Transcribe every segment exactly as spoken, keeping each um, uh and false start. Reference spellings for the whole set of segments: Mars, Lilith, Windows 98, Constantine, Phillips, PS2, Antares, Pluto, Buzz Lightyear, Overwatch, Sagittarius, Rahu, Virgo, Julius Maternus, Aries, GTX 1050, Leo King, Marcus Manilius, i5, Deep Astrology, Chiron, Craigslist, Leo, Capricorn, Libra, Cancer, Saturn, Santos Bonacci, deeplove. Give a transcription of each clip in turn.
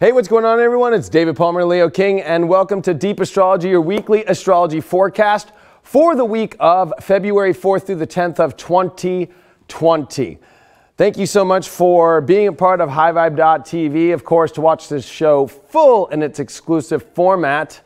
Hey, what's going on, everyone? It's David Palmer, Leo King, and welcome to Deep Astrology, your weekly astrology forecast for the week of February fourth through the tenth of twenty twenty. Thank you so much for being a part of high vibe dot T V, of course, to watch this show full in its exclusive format.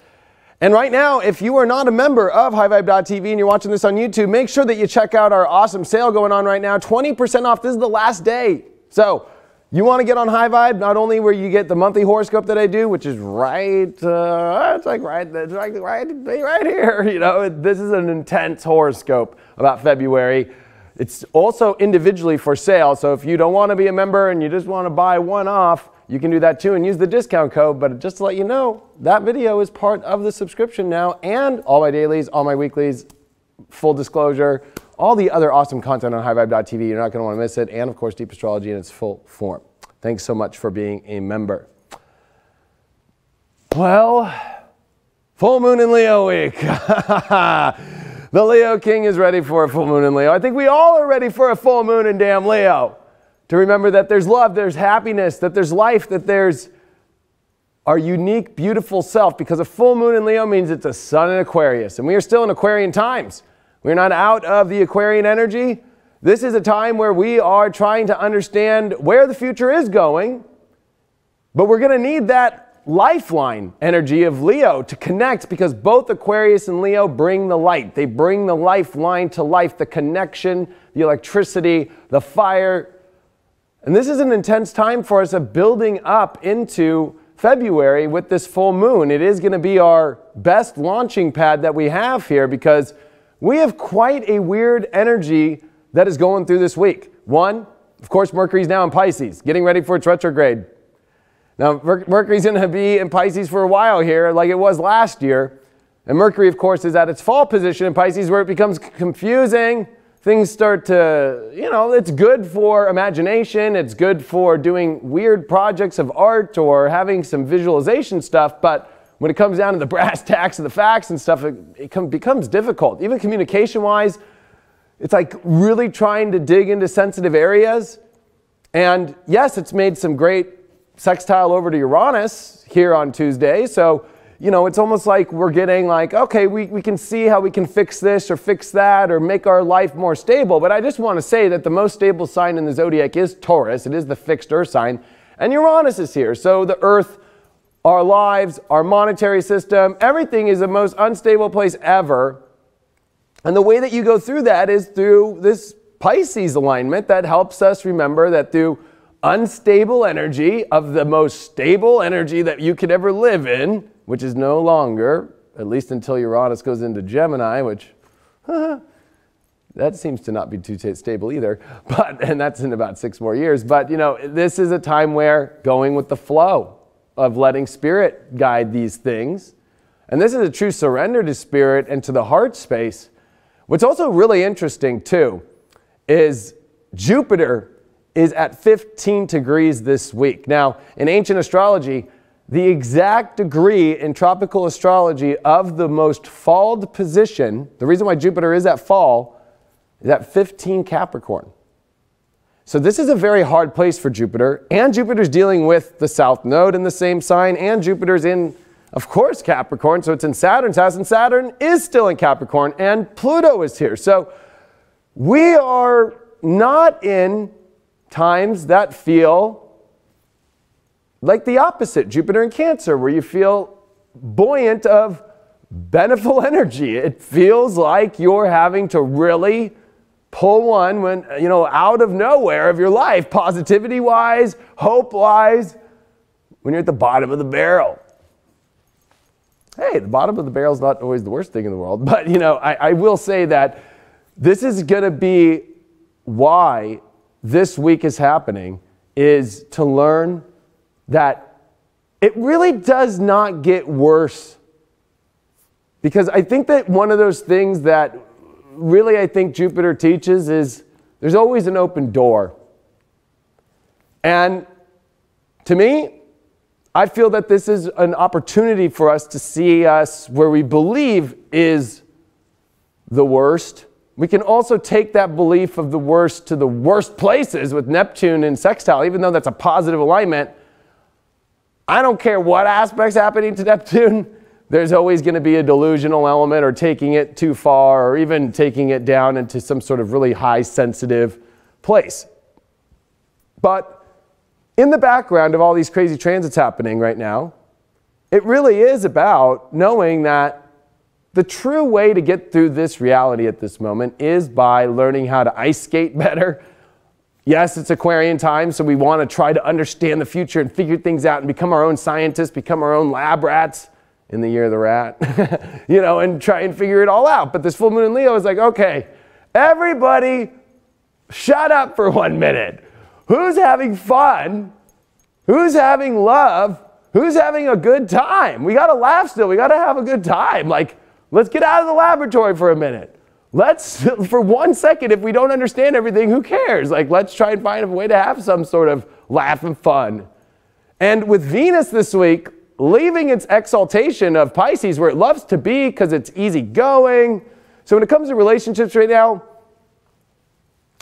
And right now, if you are not a member of high vibe dot T V and you're watching this on YouTube, make sure that you check out our awesome sale going on right now, twenty percent off. This is the last day. So you want to get on High Vibe, not only where you get the monthly horoscope that I do, which is right, uh, it's like right, it's like right, right here, you know, this is an intense horoscope about February. It's also individually for sale, so if you don't want to be a member and you just want to buy one off, you can do that too and use the discount code. But just to let you know, that video is part of the subscription now, and all my dailies, all my weeklies, full disclosure, all the other awesome content on high vibe dot T V. You're not going to want to miss it. And of course, Deep Astrology in its full form. Thanks so much for being a member. Well, full moon in Leo week. The Leo King is ready for a full moon in Leo. I think we all are ready for a full moon in damn Leo. To remember that there's love, there's happiness, that there's life, that there's our unique, beautiful self. Because a full moon in Leo means it's a sun in Aquarius. And we are still in Aquarian times. We're not out of the Aquarian energy. This is a time where we are trying to understand where the future is going, but we're going to need that lifeline energy of Leo to connect, because both Aquarius and Leo bring the light. They bring the lifeline to life, the connection, the electricity, the fire. And this is an intense time for us of building up into February with this full moon. It is going to be our best launching pad that we have here, because we have quite a weird energy that is going through this week. One, of course, Mercury's now in Pisces, getting ready for its retrograde. Now, Mercury's going to be in Pisces for a while here, like it was last year. And Mercury, of course, is at its fall position in Pisces, where it becomes confusing. Things start to, you know, it's good for imagination. It's good for doing weird projects of art or having some visualization stuff, but when it comes down to the brass tacks and the facts and stuff, it, it com- becomes difficult. Even communication-wise, it's like really trying to dig into sensitive areas. And yes, it's made some great sextile over to Uranus here on Tuesday. So, you know, it's almost like we're getting like, okay, we, we can see how we can fix this or fix that or make our life more stable. But I just want to say that the most stable sign in the zodiac is Taurus. It is the fixed earth sign. And Uranus is here. So the earth, our lives, our monetary system, everything is the most unstable place ever. And the way that you go through that is through this Pisces alignment that helps us remember that through unstable energy of the most stable energy that you could ever live in, which is no longer, at least until Uranus goes into Gemini, which that seems to not be too stable either, but, and that's in about six more years. But you know, this is a time where going with the flow, of letting spirit guide these things. And this is a true surrender to spirit and to the heart space. What's also really interesting too is Jupiter is at fifteen degrees this week. Now, in ancient astrology, the exact degree in tropical astrology of the most falled position, the reason why Jupiter is at fall, is at fifteen Capricorn. So this is a very hard place for Jupiter, and Jupiter's dealing with the south node in the same sign, and Jupiter's in, of course, Capricorn, so it's in Saturn's house, and Saturn is still in Capricorn, and Pluto is here. So we are not in times that feel like the opposite, Jupiter in Cancer, where you feel buoyant of beneficial energy. It feels like you're having to really pull one when, you know, out of nowhere of your life, positivity-wise, hope-wise, when you're at the bottom of the barrel. Hey, the bottom of the barrel is not always the worst thing in the world, but, you know, I, I will say that this is going to be why this week is happening, is to learn that it really does not get worse. Because I think that one of those things that really, I think Jupiter teaches is there's always an open door. And to me, I feel that this is an opportunity for us to see us where we believe is the worst. We can also take that belief of the worst to the worst places with Neptune and sextile, even though that's a positive alignment. I don't care what aspect's happening to Neptune, there's always going to be a delusional element or taking it too far or even taking it down into some sort of really high sensitive place. But in the background of all these crazy transits happening right now, it really is about knowing that the true way to get through this reality at this moment is by learning how to ice skate better. Yes, it's Aquarian time, so we want to try to understand the future and figure things out and become our own scientists, become our own lab rats in the year of the rat, you know, and try and figure it all out. But this full moon in Leo is like, okay, everybody shut up for one minute. Who's having fun? Who's having love? Who's having a good time? We got to laugh still. We got to have a good time. Like, let's get out of the laboratory for a minute. Let's, for one second, if we don't understand everything, who cares? Like, let's try and find a way to have some sort of laugh and fun. And with Venus this week, leaving its exaltation of Pisces, where it loves to be because it's easygoing. So when it comes to relationships right now,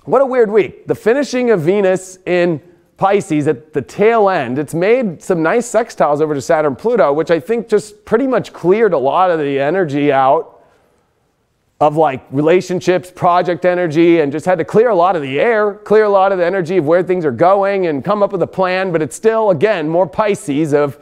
what a weird week. The finishing of Venus in Pisces at the tail end, it's made some nice sextiles over to Saturn, Pluto, which I think just pretty much cleared a lot of the energy out of like relationships, project energy, and just had to clear a lot of the air, clear a lot of the energy of where things are going and come up with a plan. But it's still, again, more Pisces of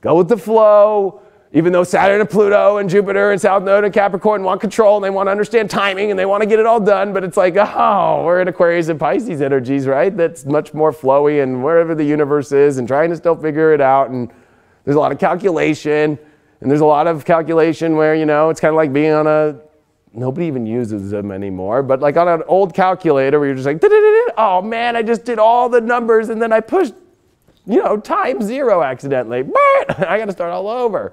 go with the flow, even though Saturn and Pluto and Jupiter and South Node and Capricorn want control and they want to understand timing and they want to get it all done, but it's like, oh, we're in Aquarius and Pisces energies, right? That's much more flowy and wherever the universe is and trying to still figure it out. And there's a lot of calculation and there's a lot of calculation where, you know, it's kind of like being on a, nobody even uses them anymore, but like on an old calculator where you're just like, oh man, I just did all the numbers and then I pushed, you know, time zero accidentally. I got to start all over.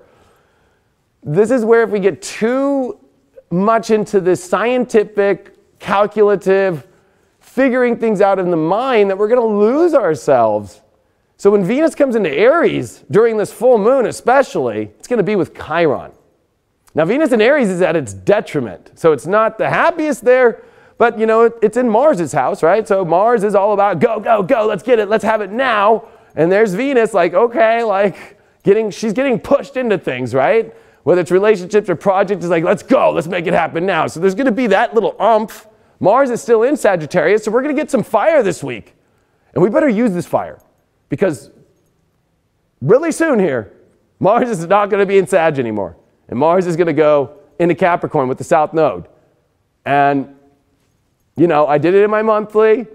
This is where if we get too much into this scientific, calculative, figuring things out in the mind, that we're going to lose ourselves. So when Venus comes into Aries, during this full moon especially, it's going to be with Chiron. Now Venus in Aries is at its detriment, so it's not the happiest there, but you know, it's in Mars's house, right? So Mars is all about go, go, go, let's get it, let's have it now. And there's Venus like, okay, like getting, she's getting pushed into things, right? Whether it's relationships or projects, it's like, let's go, let's make it happen now. So there's going to be that little umph. Mars is still in Sagittarius, so we're going to get some fire this week. And we better use this fire because really soon here, Mars is not going to be in Sag anymore. And Mars is going to go into Capricorn with the South Node. And, you know, I did it in my monthly,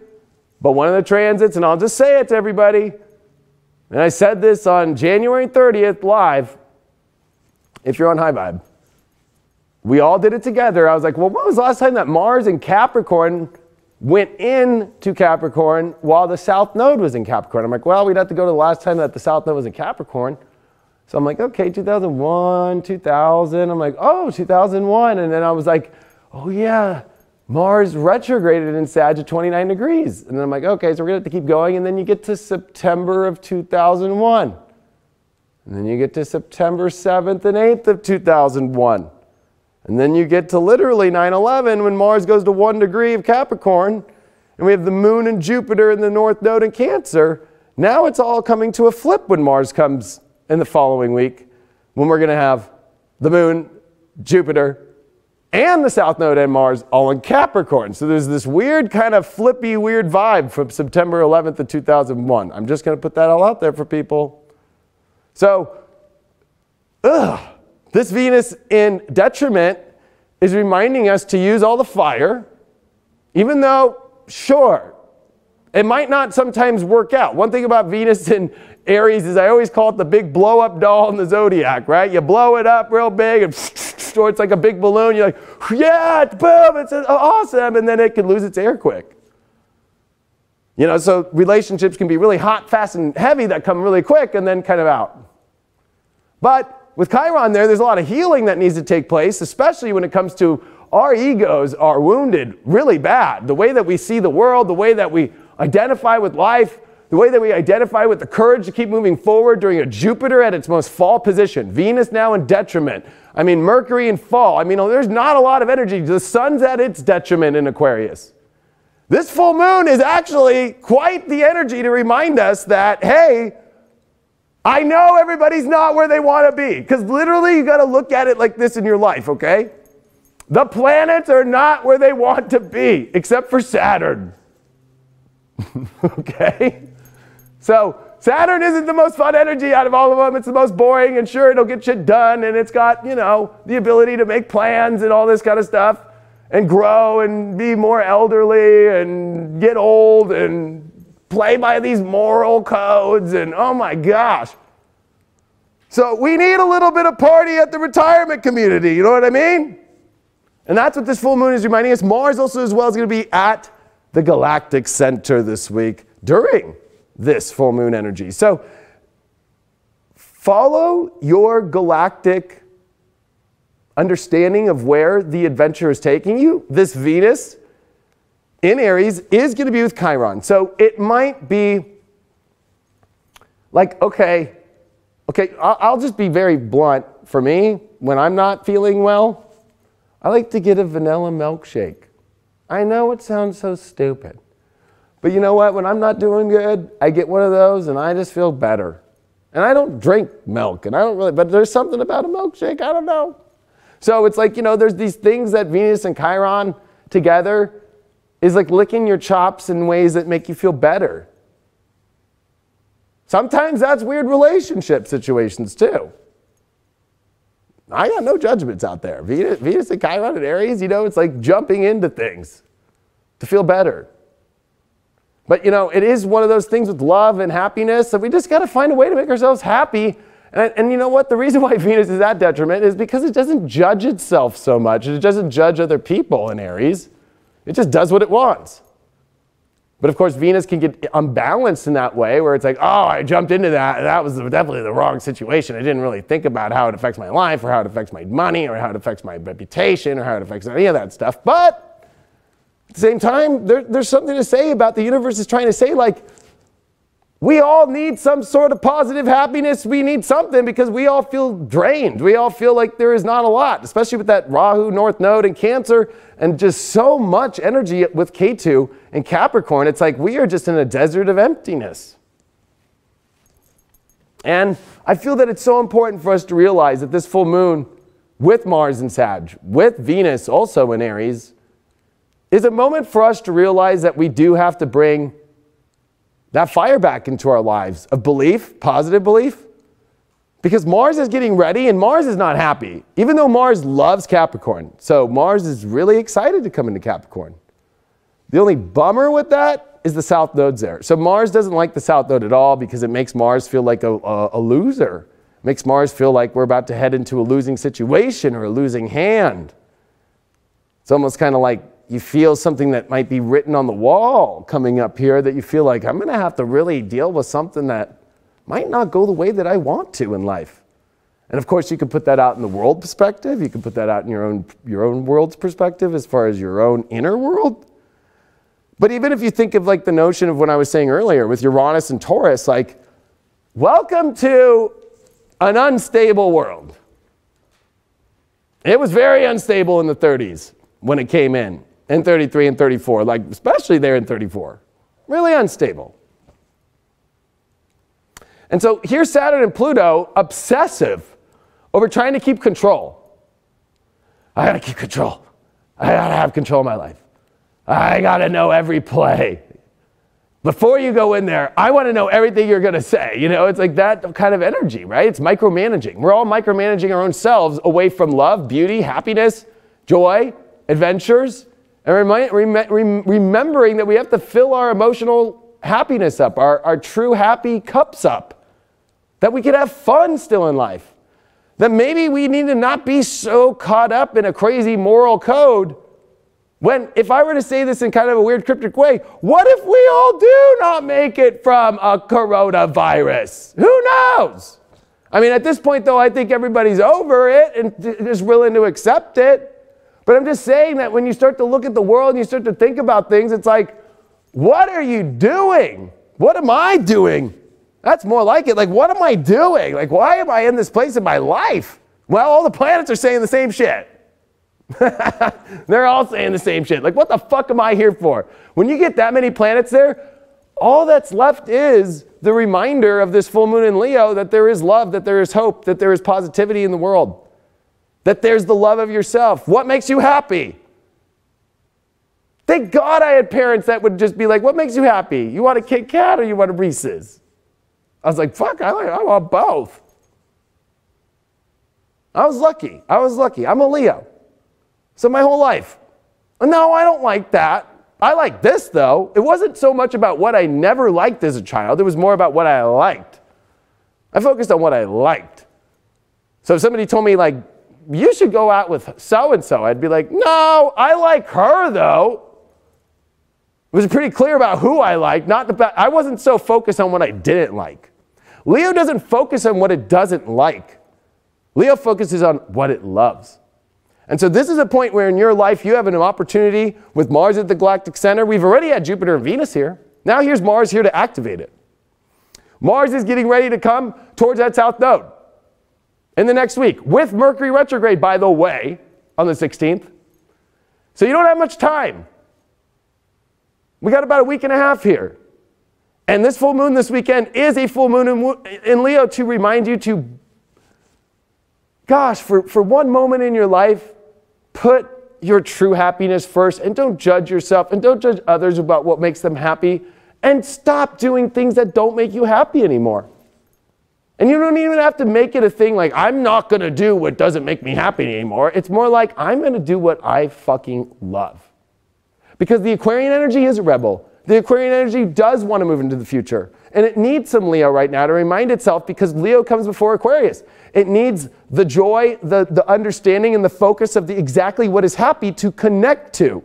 but one of the transits, and I'll just say it to everybody, and I said this on January thirtieth live, if you're on High Vibe, we all did it together. I was like, well, when was the last time that Mars in Capricorn went into Capricorn while the South Node was in Capricorn? I'm like, well, we'd have to go to the last time that the South Node was in Capricorn. So I'm like, okay, two thousand one, two thousand. I'm like, oh, two thousand one. And then I was like, oh yeah, Mars retrograded in Sag at twenty-nine degrees. And then I'm like, okay, so we're gonna have to keep going. And then you get to September of two thousand one. And then you get to September seventh and eighth of two thousand one. And then you get to literally nine eleven when Mars goes to one degree of Capricorn. And we have the moon and Jupiter in the North Node in Cancer. Now it's all coming to a flip when Mars comes in the following week, when we're going to have the moon, Jupiter, and the South Node and Mars all in Capricorn. So there's this weird kind of flippy, weird vibe from September eleventh of two thousand one. I'm just going to put that all out there for people. So, ugh, this Venus in detriment is reminding us to use all the fire, even though, sure, it might not sometimes work out. One thing about Venus in Aries is I always call it the big blow-up doll in the zodiac, right? You blow it up real big, and or it's like a big balloon. You're like, yeah, boom, it's awesome, and then it can lose its air quick. You know, so relationships can be really hot, fast, and heavy that come really quick and then kind of out. But with Chiron there, there's a lot of healing that needs to take place, especially when it comes to our egos are wounded really bad. The way that we see the world, the way that we identify with life, the way that we identify with the courage to keep moving forward during a Jupiter at its most fall position. Venus now in detriment. I mean, Mercury in fall. I mean, there's not a lot of energy. The sun's at its detriment in Aquarius. This full moon is actually quite the energy to remind us that, hey, I know everybody's not where they want to be, because literally you got to look at it like this in your life, okay? The planets are not where they want to be, except for Saturn. Okay? So Saturn isn't the most fun energy out of all of them. It's the most boring, and sure, it'll get shit done, and it's got, you know, the ability to make plans and all this kind of stuff, and grow and be more elderly and get old and play by these moral codes and oh my gosh. So we need a little bit of party at the retirement community, you know what I mean? And that's what this full moon is reminding us. Mars also as well is going to be at the galactic center this week during this full moon energy. So follow your galactic understanding of where the adventure is taking you. This Venus in Aries is going to be with Chiron. So it might be like, okay, okay, I'll, I'll just be very blunt. For me, when I'm not feeling well, I like to get a vanilla milkshake. I know it sounds so stupid, but you know what? When I'm not doing good, I get one of those and I just feel better. And I don't drink milk and I don't really, but there's something about a milkshake, I don't know. So it's like, you know, there's these things that Venus and Chiron together is like licking your chops in ways that make you feel better. Sometimes that's weird relationship situations too. I got no judgments out there. Venus, Venus and Chiron and Aries, you know, it's like jumping into things to feel better. But, you know, it is one of those things with love and happiness that we just got to find a way to make ourselves happy. And, and you know what? The reason why Venus is at detriment is because it doesn't judge itself so much. It doesn't judge other people in Aries. It just does what it wants. But, of course, Venus can get unbalanced in that way where it's like, oh, I jumped into that, and that was definitely the wrong situation. I didn't really think about how it affects my life or how it affects my money or how it affects my reputation or how it affects any of that stuff. But at the same time, there, there's something to say about the universe is trying to say, like, we all need some sort of positive happiness. We need something because we all feel drained. We all feel like there is not a lot, especially with that Rahu North Node and Cancer and just so much energy with K two and Capricorn. It's like we are just in a desert of emptiness. And I feel that it's so important for us to realize that this full moon with Mars and Sag, with Venus also in Aries, is a moment for us to realize that we do have to bring that fire back into our lives of belief, positive belief, because Mars is getting ready and Mars is not happy, even though Mars loves Capricorn. So Mars is really excited to come into Capricorn. The only bummer with that is the South Node's there. So Mars doesn't like the South Node at all because it makes Mars feel like a, a, a loser. It makes Mars feel like we're about to head into a losing situation or a losing hand. It's almost kind of like you feel something that might be written on the wall coming up here that you feel like, I'm going to have to really deal with something that might not go the way that I want to in life. And of course, you can put that out in the world perspective. You can put that out in your own, your own world's perspective as far as your own inner world. But even if you think of like the notion of what I was saying earlier with Uranus and Taurus, like, welcome to an unstable world. It was very unstable in the thirties when it came in. In thirty-three and thirty-four, like especially there in thirty-four. Really unstable. And so here's Saturn and Pluto obsessive over trying to keep control. I gotta keep control. I gotta have control of my life. I gotta know every play. Before you go in there, I wanna know everything you're gonna say. You know, it's like that kind of energy, right? It's micromanaging. We're all micromanaging our own selves away from love, beauty, happiness, joy, adventures. And remind, rem, remembering that we have to fill our emotional happiness up, our, our true happy cups up, that we could have fun still in life, that maybe we need to not be so caught up in a crazy moral code when, if I were to say this in kind of a weird cryptic way, what if we all do not make it from a coronavirus? Who knows? I mean, at this point, though, I think everybody's over it and just willing to accept it. But I'm just saying that when you start to look at the world and you start to think about things, it's like, what are you doing? What am I doing? That's more like it. Like, what am I doing? Like, why am I in this place in my life? Well, all the planets are saying the same shit. They're all saying the same shit. Like, what the fuck am I here for? When you get that many planets there, all that's left is the reminder of this full moon in Leo that there is love, that there is hope, that there is positivity in the world, that there's the love of yourself. What makes you happy? Thank God I had parents that would just be like, what makes you happy? You want a Kit Kat or you want a Reese's? I was like, fuck, I, like, I want both. I was lucky. I was lucky. I'm a Leo. So my whole life. No, I don't like that. I like this, though. It wasn't so much about what I never liked as a child. It was more about what I liked. I focused on what I liked. So if somebody told me, like, you should go out with so-and-so, I'd be like, no, I like her, though. It was pretty clear about who I liked. Not about, I wasn't so focused on what I didn't like. Leo doesn't focus on what it doesn't like. Leo focuses on what it loves. And so this is a point where in your life you have an opportunity with Mars at the galactic center. We've already had Jupiter and Venus here. Now here's Mars here to activate it. Mars is getting ready to come towards that south node in the next week with Mercury retrograde, by the way, on the sixteenth. So you don't have much time. We got about a week and a half here. And this full moon this weekend is a full moon in Leo to remind you to, gosh, for, for one moment in your life, put your true happiness first and don't judge yourself and don't judge others about what makes them happy and stop doing things that don't make you happy anymore. And you don't even have to make it a thing like, I'm not going to do what doesn't make me happy anymore. It's more like, I'm going to do what I fucking love. Because the Aquarian energy is a rebel. The Aquarian energy does want to move into the future. And it needs some Leo right now to remind itself because Leo comes before Aquarius. It needs the joy, the, the understanding, and the focus of the, exactly what is happy to connect to.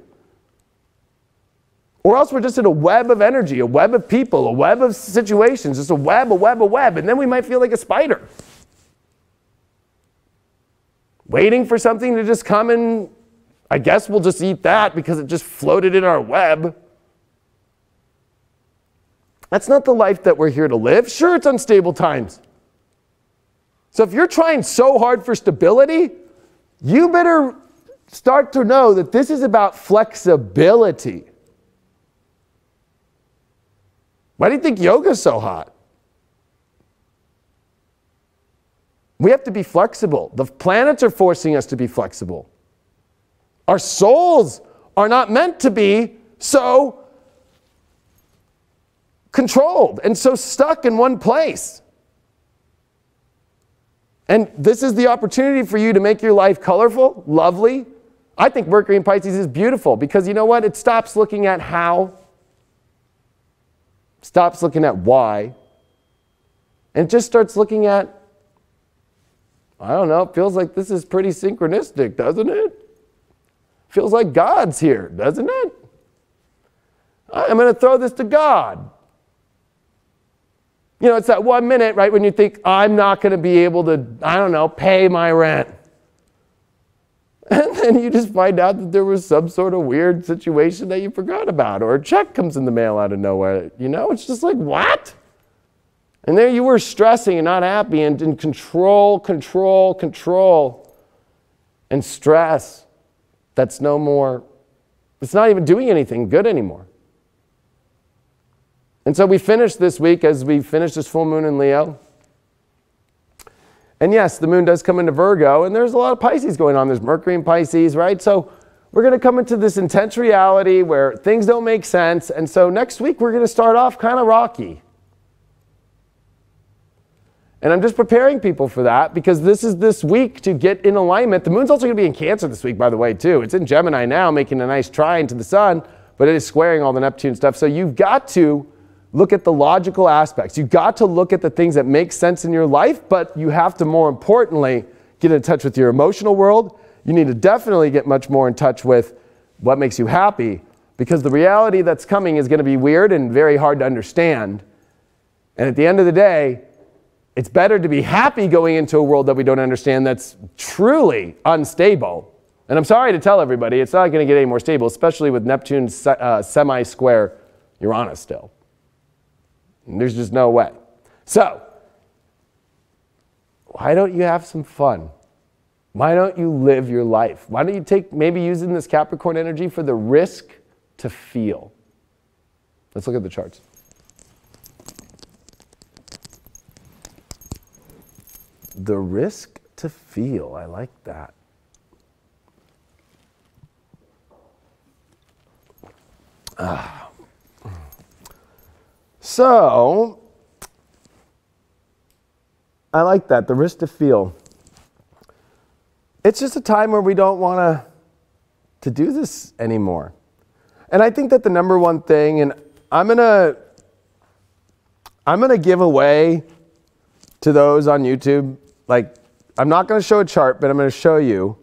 Or else we're just in a web of energy, a web of people, a web of situations, just a web, a web, a web. And then we might feel like a spider. Waiting for something to just come and I guess we'll just eat that because it just floated in our web. That's not the life that we're here to live. Sure, it's unstable times. So if you're trying so hard for stability, you better start to know that this is about flexibility. Why do you think yoga is so hot? We have to be flexible. The planets are forcing us to be flexible. Our souls are not meant to be so controlled and so stuck in one place. And this is the opportunity for you to make your life colorful, lovely. I think Mercury in Pisces is beautiful because you know what? It stops looking at how, stops looking at why, and just starts looking at, I don't know, it feels like this is pretty synchronistic, doesn't it? Feels like God's here, doesn't it? I'm going to throw this to God. You know, it's that one minute, right, when you think, I'm not going to be able to, I don't know, pay my rent. And then you just find out that there was some sort of weird situation that you forgot about, or a check comes in the mail out of nowhere. You know, it's just like, what? And there you were stressing and not happy and in control, control, control, and stress. That's no more, it's not even doing anything good anymore. And so we finish this week as we finish this full moon in Leo. And yes, the moon does come into Virgo, and there's a lot of Pisces going on. There's Mercury in Pisces, right? So we're going to come into this intense reality where things don't make sense. And so next week, we're going to start off kind of rocky. And I'm just preparing people for that because this is this week to get in alignment. The moon's also going to be in Cancer this week, by the way, too. It's in Gemini now, making a nice trine to the sun, but it is squaring all the Neptune stuff. So you've got to look at the logical aspects. You've got to look at the things that make sense in your life, but you have to, more importantly, get in touch with your emotional world. You need to definitely get much more in touch with what makes you happy, because the reality that's coming is going to be weird and very hard to understand. And at the end of the day, it's better to be happy going into a world that we don't understand that's truly unstable. And I'm sorry to tell everybody, it's not going to get any more stable, especially with Neptune uh, semi-square Uranus still. There's just no way. So, why don't you have some fun? Why don't you live your life? Why don't you take, maybe using this Capricorn energy for the risk to feel? Let's look at the charts. The risk to feel. I like that. Ah. So, I like that. The risk to feel. It's just a time where we don't want to to do this anymore. And I think that the number one thing, and I'm going to I'm going to give away to those on YouTube, like, I'm not going to show a chart, but I'm going to show you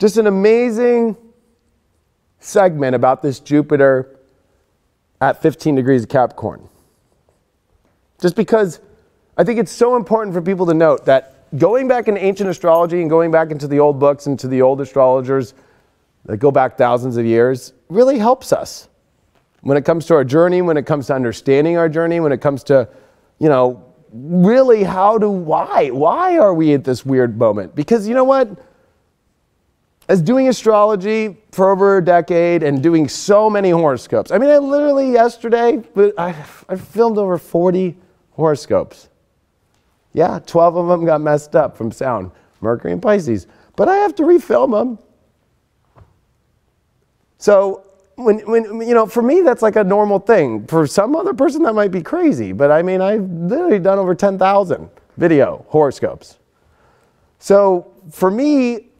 just an amazing segment about this Jupiter at fifteen degrees of Capricorn. Just because I think it's so important for people to note that going back into ancient astrology and going back into the old books and to the old astrologers that go back thousands of years really helps us when it comes to our journey, when it comes to understanding our journey, when it comes to, you know, really, how do, why? Why are we at this weird moment? Because you know what? As doing astrology for over a decade and doing so many horoscopes. I mean, I literally yesterday, I, I filmed over forty horoscopes. Yeah, twelve of them got messed up from sound, Mercury and Pisces. But I have to refilm them. So, When, when, you know, for me, that's like a normal thing. For some other person, that might be crazy. But I mean, I've literally done over ten thousand video horoscopes. So for me,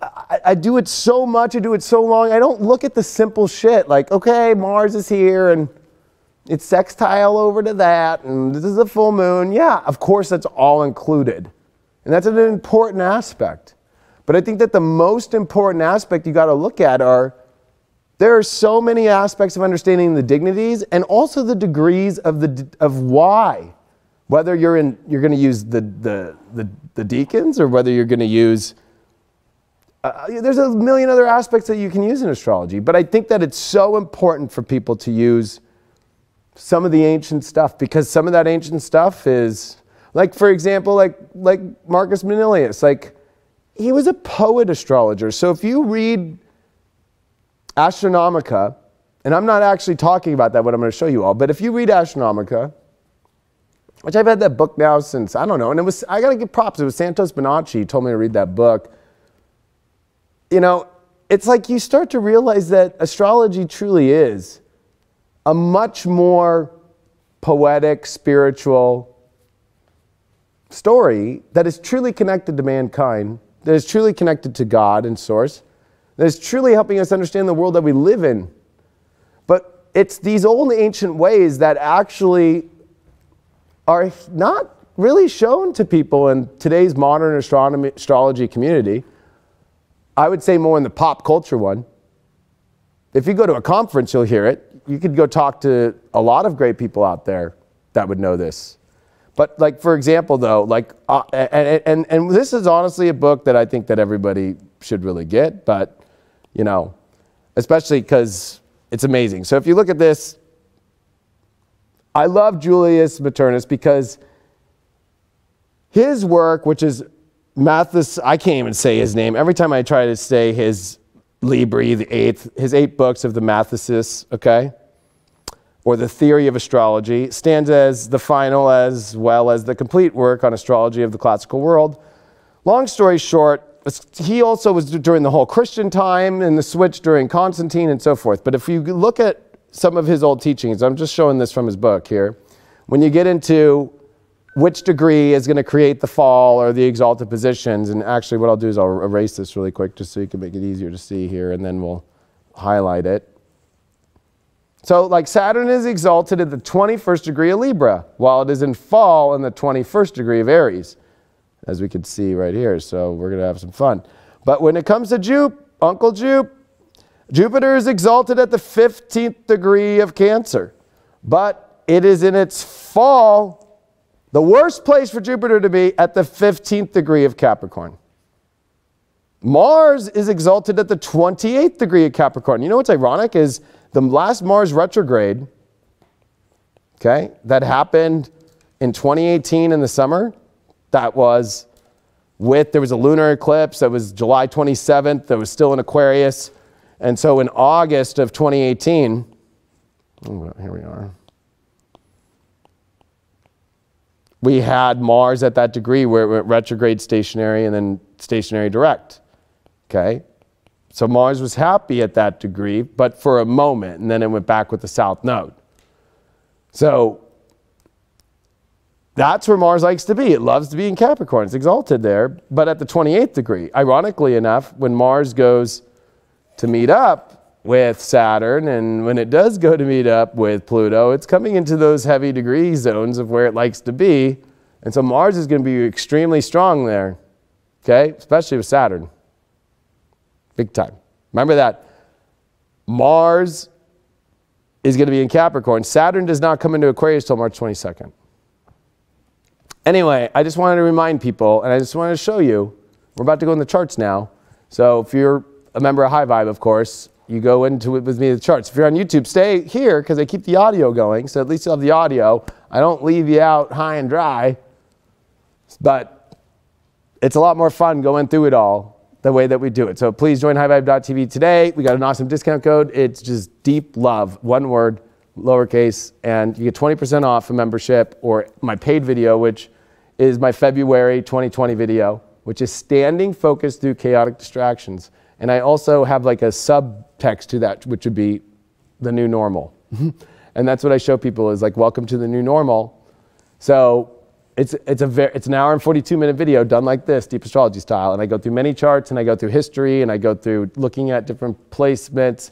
I, I do it so much. I do it so long. I don't look at the simple shit like, okay, Mars is here and it's sextile over to that. And this is a full moon. Yeah, of course, that's all included. And that's an important aspect. But I think that the most important aspect you got to look at are there are so many aspects of understanding the dignities and also the degrees of the of why, whether you're in you're going to use the the the, the deacons or whether you're going to use. Uh, there's a million other aspects that you can use in astrology, but I think that it's so important for people to use some of the ancient stuff because some of that ancient stuff is like, for example, like like Marcus Manilius, like. He was a poet astrologer. So if you read Astronomica, and I'm not actually talking about that, what I'm going to show you all, but if you read Astronomica, which I've had that book now since, I don't know, and it was, I got to give props, it was Santos Bonacci who told me to read that book. You know, it's like you start to realize that astrology truly is a much more poetic, spiritual story that is truly connected to mankind, that is truly connected to God and Source, that is truly helping us understand the world that we live in. But it's these old ancient ways that actually are not really shown to people in today's modern astronomy, astrology community. I would say more in the pop culture one. If you go to a conference, you'll hear it. You could go talk to a lot of great people out there that would know this. But like, for example, though, like, uh, and, and, and this is honestly a book that I think that everybody should really get, but, you know, especially because it's amazing. So if you look at this, I love Julius Maternus because his work, which is Mathesis, I can't even say his name. Every time I try to say his Libri, the eighth, his eight books of the Mathesis, okay? Or the theory of astrology, stands as the final as well as the complete work on astrology of the classical world. Long story short, he also was during the whole Christian time and the switch during Constantine and so forth. But if you look at some of his old teachings, I'm just showing this from his book here. When you get into which degree is going to create the fall or the exalted positions, and actually what I'll do is I'll erase this really quick just so you can make it easier to see here, and then we'll highlight it. So, like, Saturn is exalted at the twenty-first degree of Libra, while it is in fall in the twenty-first degree of Aries, as we can see right here. So we're going to have some fun. But when it comes to Jupe, Uncle Jupe, Jupiter is exalted at the fifteenth degree of Cancer, but it is in its fall, the worst place for Jupiter to be, at the fifteenth degree of Capricorn. Mars is exalted at the twenty-eighth degree of Capricorn. You know what's ironic is the last Mars retrograde, okay, that happened in twenty eighteen in the summer, that was with, there was a lunar eclipse, that was July twenty-seventh, that was still in Aquarius. And so in August of twenty eighteen, oh, here we are. we had Mars at that degree where it went retrograde, stationary, and then stationary direct, okay? So Mars was happy at that degree, but for a moment, and then it went back with the south node. So that's where Mars likes to be. It loves to be in Capricorn. It's exalted there, but at the twenty-eighth degree. Ironically enough, when Mars goes to meet up with Saturn, and when it does go to meet up with Pluto, it's coming into those heavy degree zones of where it likes to be, and so Mars is going to be extremely strong there, okay, especially with Saturn. Big time. Remember that. Mars is going to be in Capricorn. Saturn does not come into Aquarius till March twenty-second. Anyway, I just wanted to remind people, and I just wanted to show you, we're about to go in the charts now. So if you're a member of High Vibe, of course, you go into it with me, the charts. If you're on YouTube, stay here because I keep the audio going, so at least you'll have the audio. I don't leave you out high and dry, but it's a lot more fun going through it all the way that we do it. So please join high vibe dot t v today. We got an awesome discount code. It's just deep love, one word, lowercase, and you get twenty percent off a membership or my paid video, which is my February twenty twenty video, which is standing focused through chaotic distractions. And I also have like a subtext to that, which would be the new normal. And that's what I show people is like, welcome to the new normal. So It's, it's, a very, it's an hour and forty-two minute video done like this, Deep Astrology style, and I go through many charts, and I go through history, and I go through looking at different placements,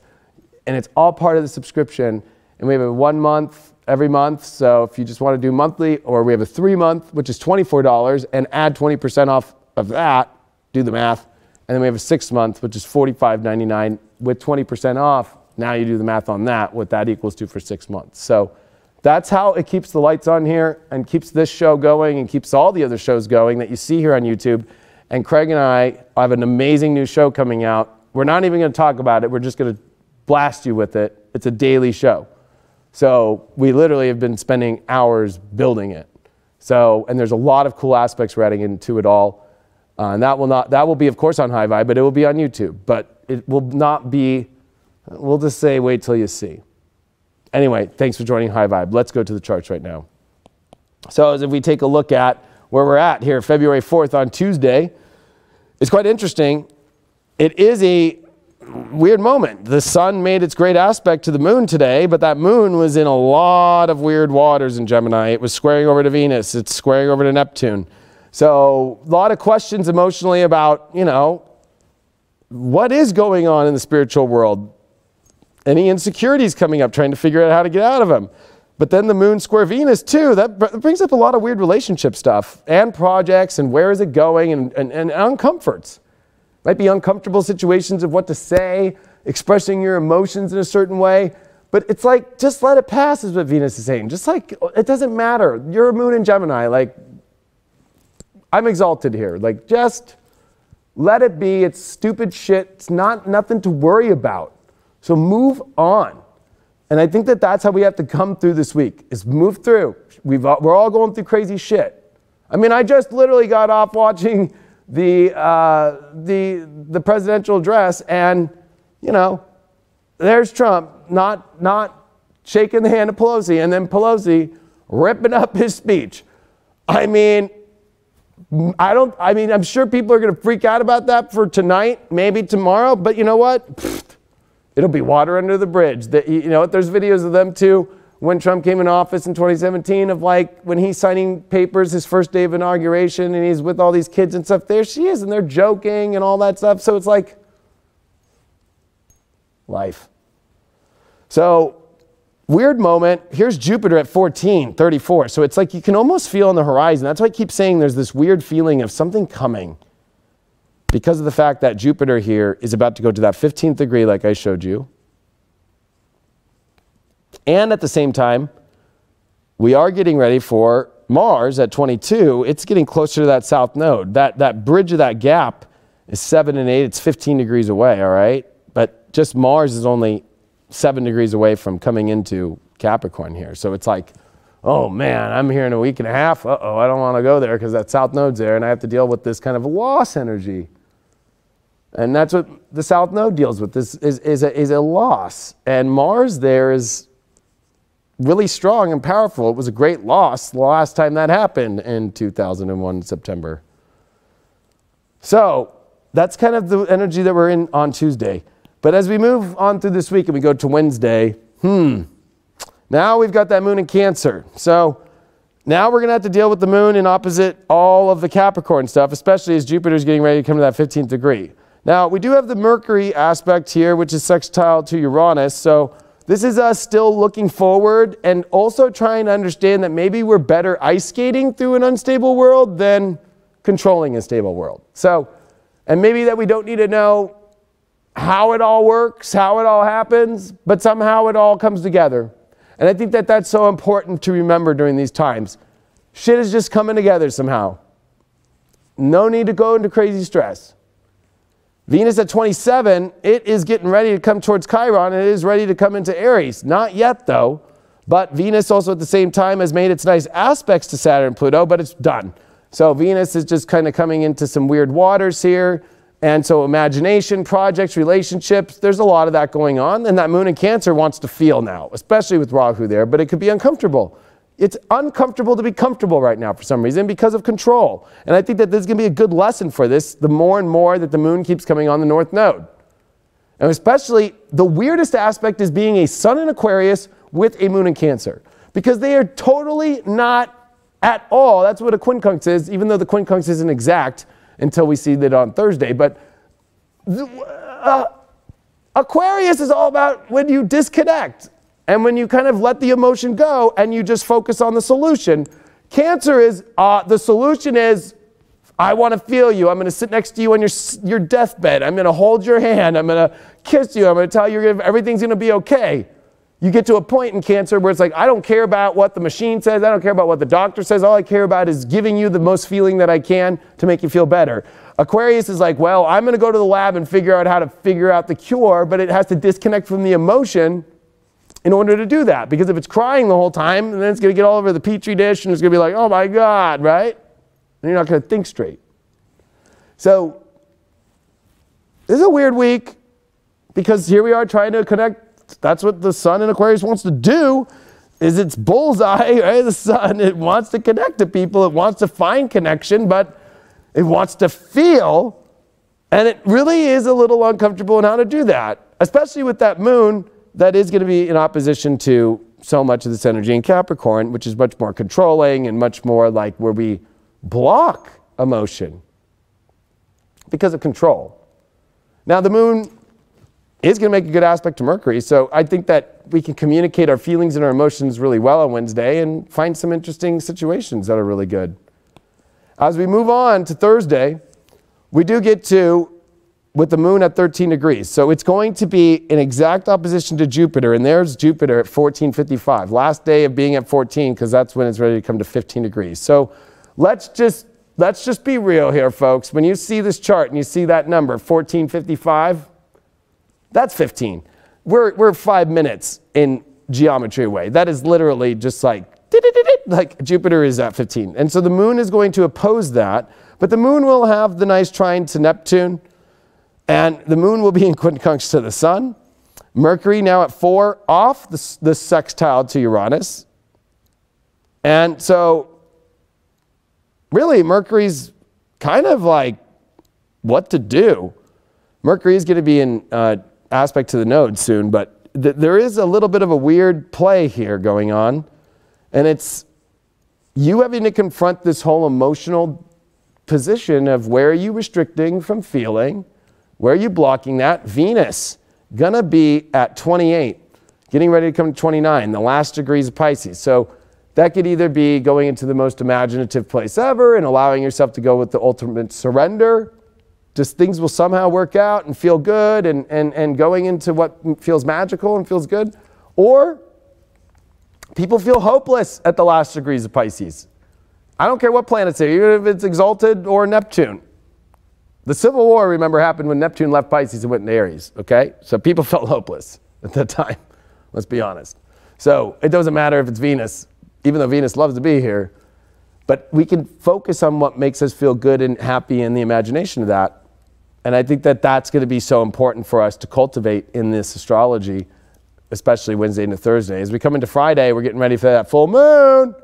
and it's all part of the subscription, and we have a one month every month, so if you just want to do monthly, or we have a three month, which is twenty-four dollars, and add twenty percent off of that, do the math, and then we have a six month, which is forty-five ninety-nine with twenty percent off. Now you do the math on that, what that equals to for six months. So that's how it keeps the lights on here and keeps this show going and keeps all the other shows going that you see here on YouTube. And Craig and I have an amazing new show coming out. We're not even going to talk about it. We're just going to blast you with it. It's a daily show. So we literally have been spending hours building it. So, and there's a lot of cool aspects we're adding into it all. Uh, and that will not, that will be, of course, on High Vibe, but it will be on YouTube. But it will not be, we'll just say, wait till you see. Anyway, thanks for joining High Vibe. Let's go to the charts right now. So as if we take a look at where we're at here, February fourth on Tuesday, it's quite interesting. It is a weird moment. The sun made its great aspect to the moon today, but that moon was in a lot of weird waters in Gemini. It was squaring over to Venus. It's squaring over to Neptune. So a lot of questions emotionally about, you know, what is going on in the spiritual world? Any insecurities coming up, trying to figure out how to get out of them. But then the moon square Venus too, that brings up a lot of weird relationship stuff and projects and where is it going and, and, and uncomforts. Might be uncomfortable situations of what to say, expressing your emotions in a certain way, but it's like, just let it pass is what Venus is saying. Just like, it doesn't matter. You're a moon in Gemini, like, I'm exalted here. Like, just let it be. It's stupid shit. It's not nothing to worry about. So move on. And I think that that's how we have to come through this week, is move through. We've, we're all going through crazy shit. I mean, I just literally got off watching the, uh, the, the presidential address and, you know, there's Trump not, not shaking the hand of Pelosi and then Pelosi ripping up his speech. I mean, I don't, I mean, I'm sure people are going to freak out about that for tonight, maybe tomorrow, but you know what? Pfft. It'll be water under the bridge. That, you know, there's videos of them too when Trump came in office in twenty seventeen of like when he's signing papers his first day of inauguration and he's with all these kids and stuff. There she is and they're joking and all that stuff. So it's like life. So weird moment. Here's Jupiter at fourteen thirty-four. So it's like you can almost feel on the horizon. That's why I keep saying there's this weird feeling of something coming, because of the fact that Jupiter here is about to go to that fifteenth degree like I showed you. And at the same time, we are getting ready for Mars at twenty-two. It's getting closer to that south node. That, that bridge of that gap is seven and eight. It's fifteen degrees away, all right? But just Mars is only seven degrees away from coming into Capricorn here. So it's like, oh man, I'm here in a week and a half. Uh-oh, I don't want to go there because that south node's there and I have to deal with this kind of loss energy. And that's what the south node deals with. This is, is, a, is a loss. And Mars there is really strong and powerful. It was a great loss the last time that happened in two thousand one, September. So that's kind of the energy that we're in on Tuesday. But as we move on through this week and we go to Wednesday, hmm, now we've got that moon in Cancer. So now we're going to have to deal with the moon in opposite all of the Capricorn stuff, especially as Jupiter's getting ready to come to that fifteenth degree. Now, we do have the Mercury aspect here, which is sextile to Uranus. So this is us still looking forward and also trying to understand that maybe we're better ice skating through an unstable world than controlling a stable world. So, and maybe that we don't need to know how it all works, how it all happens, but somehow it all comes together. And I think that that's so important to remember during these times. Shit is just coming together somehow. No need to go into crazy stress. Venus at twenty-seven, it is getting ready to come towards Chiron, and it is ready to come into Aries. Not yet, though. But Venus also at the same time has made its nice aspects to Saturn and Pluto, but it's done. So Venus is just kind of coming into some weird waters here. And so imagination, projects, relationships, there's a lot of that going on. And that moon in Cancer wants to feel now, especially with Rahu there, but it could be uncomfortable. It's uncomfortable to be comfortable right now for some reason because of control. And I think that this is going to be a good lesson for this, the more and more that the moon keeps coming on the north node. And especially the weirdest aspect is being a sun in Aquarius with a moon in Cancer, because they are totally not at all. That's what a quincunx is, even though the quincunx isn't exact until we see that on Thursday. But uh, Aquarius is all about when you disconnect and when you kind of let the emotion go and you just focus on the solution. Cancer is, uh, the solution is, I want to feel you. I'm going to sit next to you on your, your deathbed. I'm going to hold your hand. I'm going to kiss you. I'm going to tell you everything's going to be okay. You get to a point in Cancer where it's like, I don't care about what the machine says. I don't care about what the doctor says. All I care about is giving you the most feeling that I can to make you feel better. Aquarius is like, well, I'm going to go to the lab and figure out how to figure out the cure, but it has to disconnect from the emotion in order to do that. Because if it's crying the whole time, then it's going to get all over the petri dish and it's going to be like, oh my God, right? And you're not going to think straight. So this is a weird week because here we are trying to connect. That's what the sun in Aquarius wants to do, is its bullseye, right? The sun, it wants to connect to people. It wants to find connection, but it wants to feel. And it really is a little uncomfortable in how to do that, especially with that moon that is going to be in opposition to so much of this energy in Capricorn, which is much more controlling and much more like where we block emotion because of control. Now, the moon is going to make a good aspect to Mercury. So I think that we can communicate our feelings and our emotions really well on Wednesday and find some interesting situations that are really good. As we move on to Thursday, we do get to, with the moon at thirteen degrees. So it's going to be in exact opposition to Jupiter. And there's Jupiter at fourteen fifty-five, last day of being at fourteen, because that's when it's ready to come to fifteen degrees. So let's just, let's just be real here, folks. When you see this chart and you see that number, fourteen fifty-five, that's fifteen. We're, we're five minutes in geometry way. That is literally just like, like Jupiter is at fifteen. And so the moon is going to oppose that, but the moon will have the nice trine to Neptune, and the moon will be in quincunx to the sun. Mercury now at four off the, the sextile to Uranus. And so really Mercury's kind of like what to do. Mercury is going to be in uh, aspect to the node soon, but th there is a little bit of a weird play here going on, and it's you having to confront this whole emotional position of where are you restricting from feeling, where are you blocking that. Venus going to be at twenty-eight, getting ready to come to twenty-nine, the last degrees of Pisces. So that could either be going into the most imaginative place ever and allowing yourself to go with the ultimate surrender. Just things will somehow work out and feel good and, and, and going into what feels magical and feels good. Or people feel hopeless at the last degrees of Pisces. I don't care what planet's there, even if it's exalted or Neptune. The Civil War, remember, happened when Neptune left Pisces and went into Aries, okay? So people felt hopeless at that time, let's be honest. So it doesn't matter if it's Venus, even though Venus loves to be here, but we can focus on what makes us feel good and happy in the imagination of that. And I think that that's going to be so important for us to cultivate in this astrology especially Wednesday into Thursday. As we come into Friday, we're getting ready for that full moon.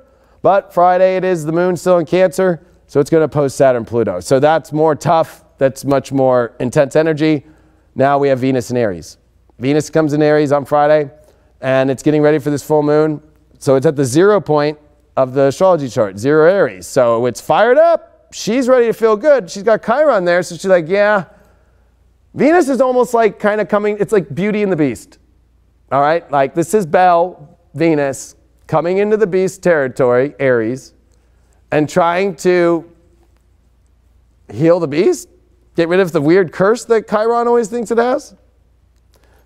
But Friday, it is the moon still in Cancer, so it's going to oppose Saturn, Pluto. So that's more tough. That's much more intense energy. Now we have Venus in Aries. Venus comes in Aries on Friday, and it's getting ready for this full moon. So it's at the zero point of the astrology chart, zero Aries. So it's fired up. She's ready to feel good. She's got Chiron there, so she's like, yeah. Venus is almost like kind of coming, it's like Beauty and the Beast. All right, like this is Belle, Venus, coming into the Beast territory, Aries, and trying to heal the Beast, get rid of the weird curse that Chiron always thinks it has.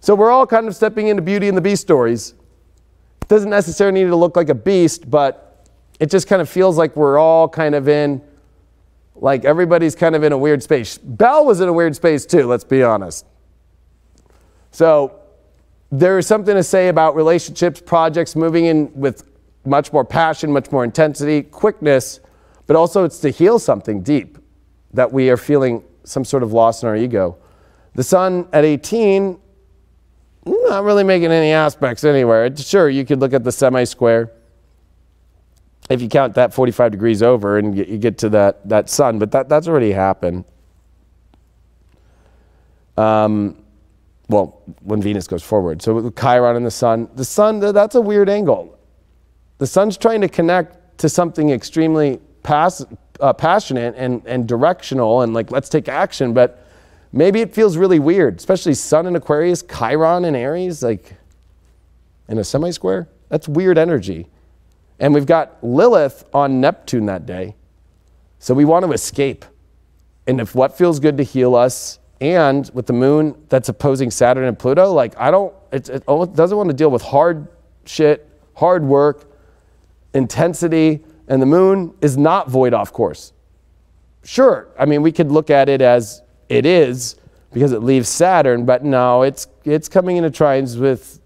So we're all kind of stepping into Beauty and the Beast stories. It doesn't necessarily need to look like a beast, but it just kind of feels like we're all kind of in, like everybody's kind of in a weird space. Belle was in a weird space too, let's be honest. So there is something to say about relationships, projects, moving in with much more passion, much more intensity, quickness, but also it's to heal something deep that we are feeling some sort of loss in our ego. The sun at eighteen, not really making any aspects anywhere. Sure, you could look at the semi-square if you count that forty-five degrees over and you get to that, that sun, but that, that's already happened. Um, Well, when Venus goes forward. So with Chiron and the sun. The sun, that's a weird angle. The sun's trying to connect to something extremely pass, uh, passionate and, and directional and like, let's take action, but maybe it feels really weird, especially sun in Aquarius, Chiron in Aries, like in a semi-square. That's weird energy. And we've got Lilith on Neptune that day. So we want to escape. And if what feels good to heal us, and with the moon that's opposing Saturn and Pluto, like I don't, it, it doesn't want to deal with hard shit, hard work, intensity, and the moon is not void off course. Sure, I mean, we could look at it as it is because it leaves Saturn, but no, it's, it's coming into trines with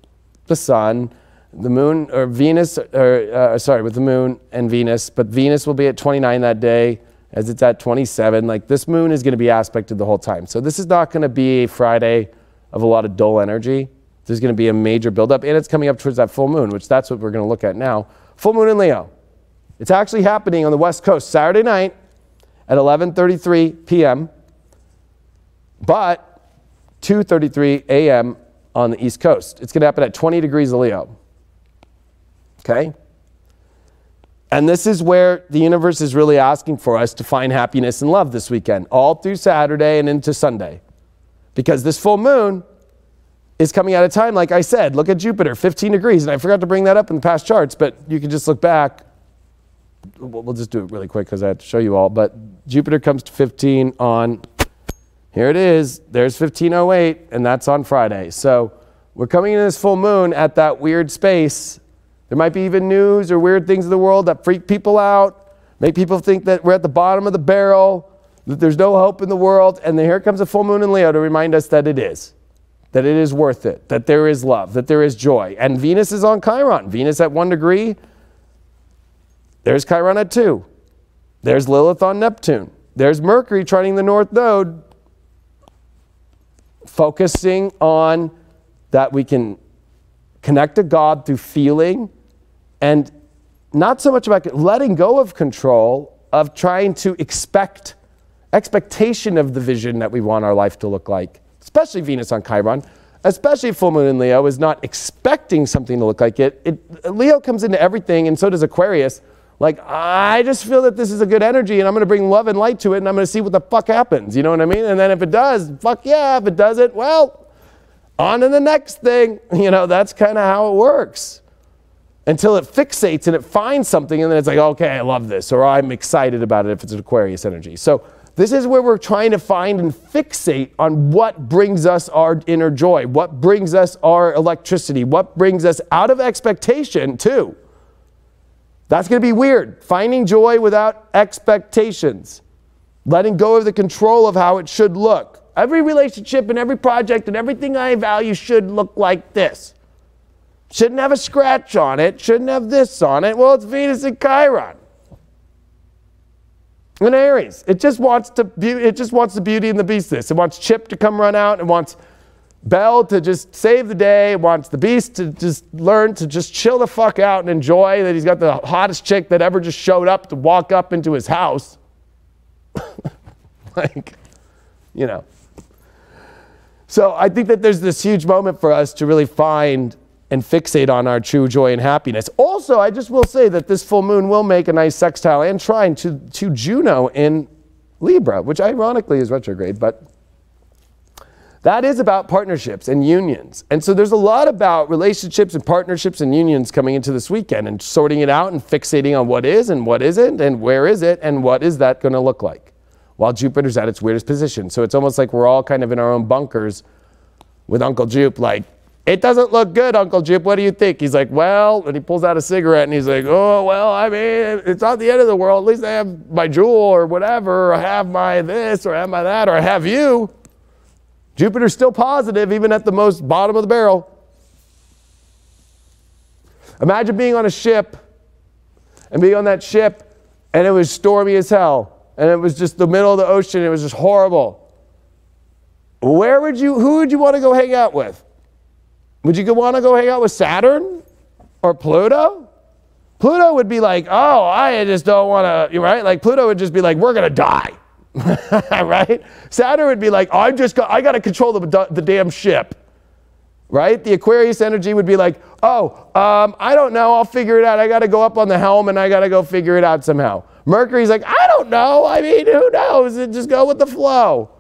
the sun, the moon, or Venus, or uh, sorry, with the moon and Venus, but Venus will be at twenty-nine that day, as it's at twenty-seven, like this moon is gonna be aspected the whole time. So this is not gonna be a Friday of a lot of dull energy. There's gonna be a major buildup, and it's coming up towards that full moon, which that's what we're gonna look at now. Full moon in Leo. It's actually happening on the West Coast Saturday night at eleven thirty-three p m, but two thirty-three a m on the East Coast. It's gonna happen at twenty degrees of Leo, okay? And this is where the universe is really asking for us to find happiness and love this weekend, all through Saturday and into Sunday. Because this full moon is coming at a time, like I said, look at Jupiter, fifteen degrees. And I forgot to bring that up in the past charts, but you can just look back. We'll just do it really quick because I have to show you all. But Jupiter comes to fifteen on, here it is, there's fifteen oh eight, and that's on Friday. So we're coming into this full moon at that weird space. There might be even news or weird things in the world that freak people out, make people think that we're at the bottom of the barrel, that there's no hope in the world, and then here comes a full moon in Leo to remind us that it is, that it is worth it, that there is love, that there is joy. And Venus is on Chiron. Venus at one degree, there's Chiron at two. There's Lilith on Neptune. There's Mercury trining the North Node, focusing on that we can connect to God through feeling, and not so much about letting go of control, of trying to expect, expectation of the vision that we want our life to look like, especially Venus on Chiron, especially full moon in Leo is not expecting something to look like it. it. Leo comes into everything, and so does Aquarius. Like, I just feel that this is a good energy, and I'm gonna bring love and light to it, and I'm gonna see what the fuck happens, you know what I mean? And then if it does, fuck yeah, if it doesn't, well, on to the next thing, you know, that's kind of how it works. Until it fixates and it finds something and then it's like, okay, I love this, or I'm excited about it if it's an Aquarius energy. So this is where we're trying to find and fixate on what brings us our inner joy, what brings us our electricity, what brings us out of expectation too. That's gonna be weird, finding joy without expectations, letting go of the control of how it should look. Every relationship and every project and everything I value should look like this. Shouldn't have a scratch on it. Shouldn't have this on it. Well, it's Venus and Chiron. And Aries. It just wants to be, it just wants the Beauty and the Beast this. It wants Chip to come run out. It wants Belle to just save the day, wants the Beast to just learn to just chill the fuck out and enjoy that he's got the hottest chick that ever just showed up to walk up into his house. Like, you know. So I think that there's this huge moment for us to really find and fixate on our true joy and happiness. Also, I just will say that this full moon will make a nice sextile and trine to, to Juno in Libra, which ironically is retrograde, but that is about partnerships and unions. And so there's a lot about relationships and partnerships and unions coming into this weekend and sorting it out and fixating on what is and what isn't and where is it and what is that going to look like while Jupiter's at its weirdest position. So it's almost like we're all kind of in our own bunkers with Uncle Jupe like, it doesn't look good, Uncle Jupe, what do you think? He's like, well, and he pulls out a cigarette and he's like, oh, well, I mean, it's not the end of the world. At least I have my jewel or whatever, or I have my this or I have my that or I have you. Jupiter's still positive, even at the most bottom of the barrel. Imagine being on a ship and being on that ship and it was stormy as hell and it was just the middle of the ocean. It was just horrible. Where would you, who would you want to go hang out with? Would you want to go hang out with Saturn or Pluto? Pluto would be like, oh, I just don't want to, right? Like Pluto would just be like, we're going to die. Right? Saturn would be like, oh, I just got, I got to control the, the damn ship. Right? The Aquarius energy would be like, oh, um, I don't know. I'll figure it out. I got to go up on the helm and I got to go figure it out somehow. Mercury's like, I don't know. I mean, who knows? Just go with the flow.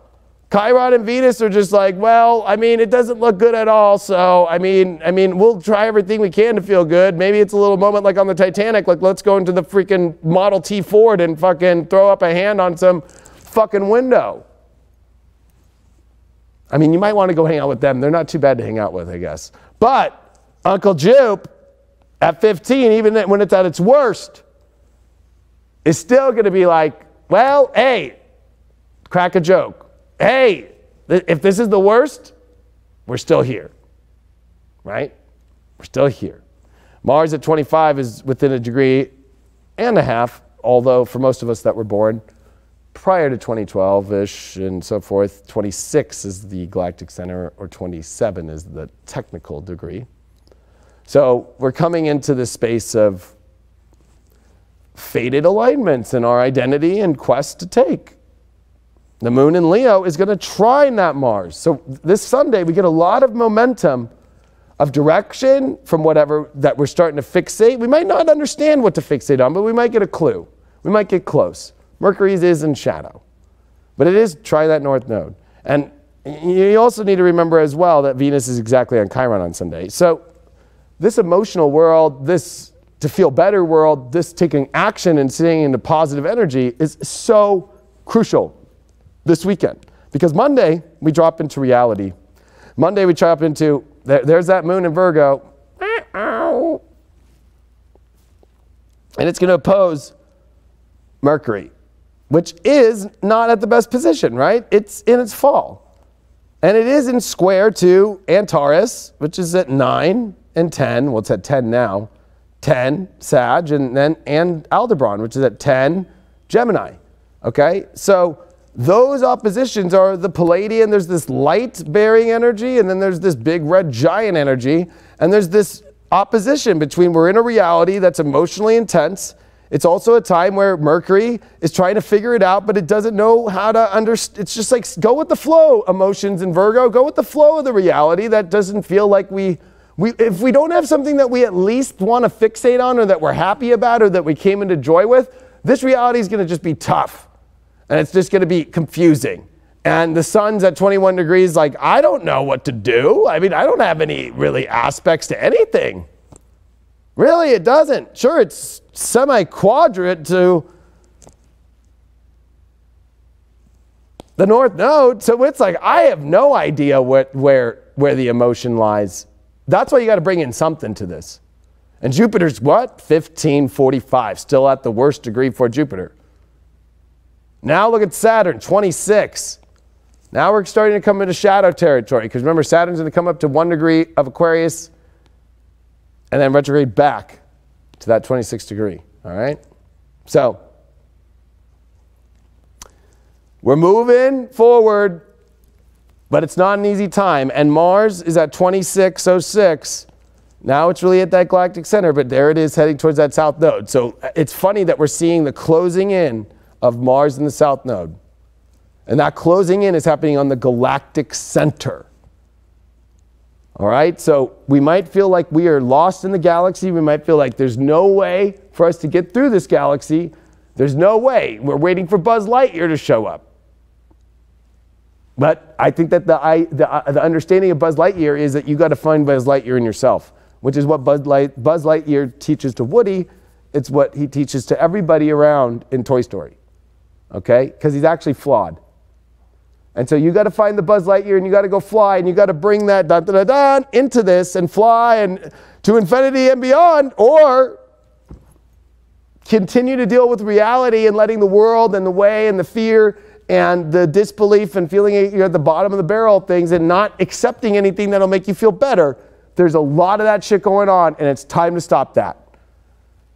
Chiron and Venus are just like, well, I mean, it doesn't look good at all. So, I mean, I mean, we'll try everything we can to feel good. Maybe it's a little moment like on the Titanic, like let's go into the freaking Model T Ford and fucking throw up a hand on some fucking window. I mean, you might want to go hang out with them. They're not too bad to hang out with, I guess. But Uncle Jupe at fifteen, even when it's at its worst, is still going to be like, well, hey, crack a joke. Hey, th if this is the worst, we're still here, right? We're still here. Mars at twenty-five is within a degree and a half, although for most of us that were born prior to twenty twelve-ish and so forth, twenty-six is the galactic center, or twenty-seven is the technical degree. So we're coming into this space of faded alignments in our identity and quest to take. The moon in Leo is going to trine that Mars. So this Sunday, we get a lot of momentum of direction from whatever that we're starting to fixate. We might not understand what to fixate on, but we might get a clue. We might get close. Mercury is in shadow, but it is try that north node. And you also need to remember as well that Venus is exactly on Chiron on Sunday. So this emotional world, this to feel better world, this taking action and seeing into positive energy is so crucial this weekend, because Monday we drop into reality. Monday we drop into, there, there's that moon in Virgo, and it's going to oppose Mercury, which is not at the best position, right? It's in its fall. And it is in square to Antares, which is at nine and ten. Well, it's at ten now. ten, Sag, and then and Aldebaran, which is at ten, Gemini. Okay? So those oppositions are the Palladian. There's this light-bearing energy, and then there's this big red giant energy. And there's this opposition between we're in a reality that's emotionally intense. It's also a time where Mercury is trying to figure it out, but it doesn't know how to understand. It's just like, go with the flow, emotions in Virgo. Go with the flow of the reality that doesn't feel like we, we if we don't have something that we at least want to fixate on or that we're happy about or that we came into joy with, this reality is going to just be tough. And it's just going to be confusing. And the sun's at twenty-one degrees, like, I don't know what to do. I mean, I don't have any really aspects to anything. Really, it doesn't. Sure, it's semi-quadrant to the north node. So it's like, I have no idea what, where, where the emotion lies. That's why you got to bring in something to this. And Jupiter's what? fifteen forty-five, still at the worst degree for Jupiter. Now look at Saturn, twenty-six. Now we're starting to come into shadow territory, because remember, Saturn's going to come up to one degree of Aquarius, and then retrograde back to that twenty-sixth degree, all right? So we're moving forward, But it's not an easy time. And Mars is at twenty-six oh six. Now it's really at that galactic center, but there it is heading towards that south node. So it's funny that we're seeing the closing in of Mars in the south node. And that closing in is happening on the galactic center. All right, so we might feel like we are lost in the galaxy. We might feel like there's no way for us to get through this galaxy. There's no way. We're waiting for Buzz Lightyear to show up. But I think that the, I, the, uh, the understanding of Buzz Lightyear is that you got to find Buzz Lightyear in yourself, which is what Buzz, Light, Buzz Lightyear teaches to Woody. It's what he teaches to everybody around in Toy Story, okay? Because he's actually flawed. And so you got to find the Buzz Lightyear and you got to go fly and you got to bring that dun, dun, dun, dun, into this and fly and to infinity and beyond, or continue to deal with reality and letting the world and the way and the fear and the disbelief and feeling you're at the bottom of the barrel of things and not accepting anything that'll make you feel better. There's a lot of that shit going on and it's time to stop that.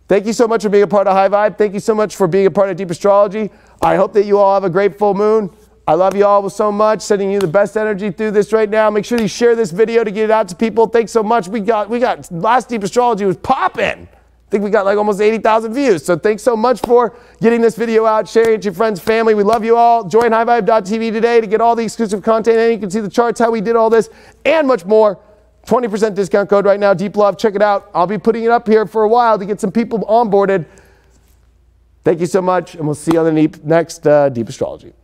Thank you so much for being a part of High Vibe. Thank you so much for being a part of Deep Astrology. I hope that you all have a great full moon. I love you all so much. Sending you the best energy through this right now. Make sure you share this video to get it out to people. Thanks so much. We got, we got last Deep Astrology was popping. I think we got like almost eighty thousand views. So thanks so much for getting this video out, sharing it to your friends, family. We love you all. Join high vibe dot t v today to get all the exclusive content. And you can see the charts, how we did all this, and much more. twenty percent discount code right now. Deep love. Check it out. I'll be putting it up here for a while to get some people onboarded. Thank you so much, and we'll see you on the next uh, Deep Astrology.